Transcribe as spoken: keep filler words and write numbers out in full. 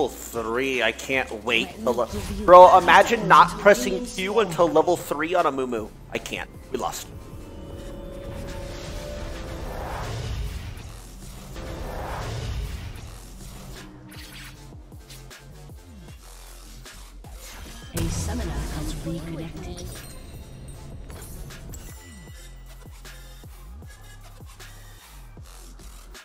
level three, I can't wait. Bro, imagine not pressing Q until level three on Amumu. I can't. We lost. A summoner has reconnected.